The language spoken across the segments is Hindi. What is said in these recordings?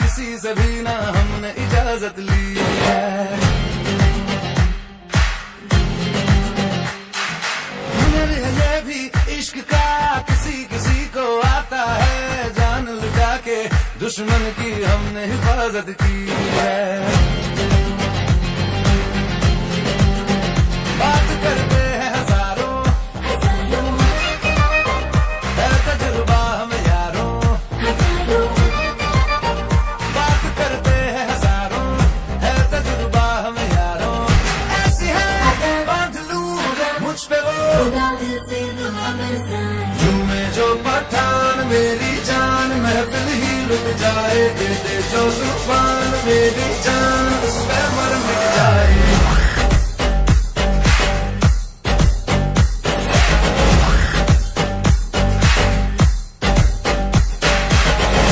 किसी से भी ना हमने इजाजत ली है। हुनर है ये भी इश्क का, किसी किसी को आता है, जान लुटा के दुश्मन की हमने हिफाजत की है। झूमे जो पठान मेरी जान, महफिल ही रुक जाए, दे दे जो जुबान मेरी जान, उस पे मर मिट जाए।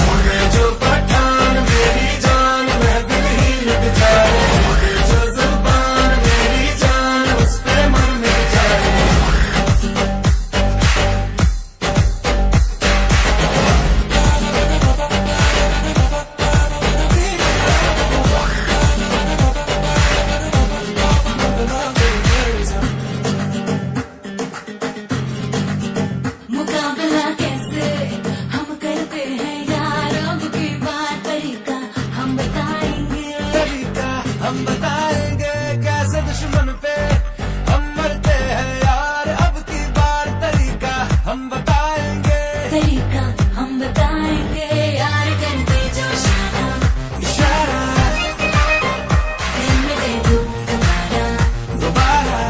झूमे जो पठान मेरी जान, महफिल ही रुक जाए, दे दे जो जुबान मेरी जान, उस पे मर मिट जाए। हम बताएंगे कैसे दुश्मन पे हम मरते हैं यार, अब की बार तरीका हम बताएंगे, तरीका हम बताएंगे यार, करते जो इशारा इशारा, दिल में दे दूं तुम्हारा दोबारा,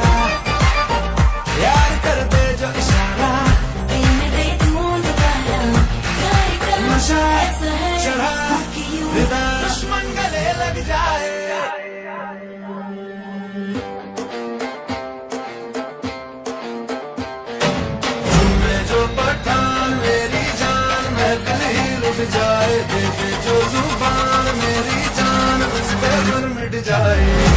यार करते जो इशारा, दिल में दे दूं तुम्हारा, यार कर नशा चढ़ा विदा दुश्मन गले लग जाए। जाए दे दे जो जुबान मेरी जान, उस पे मर मिट जाए।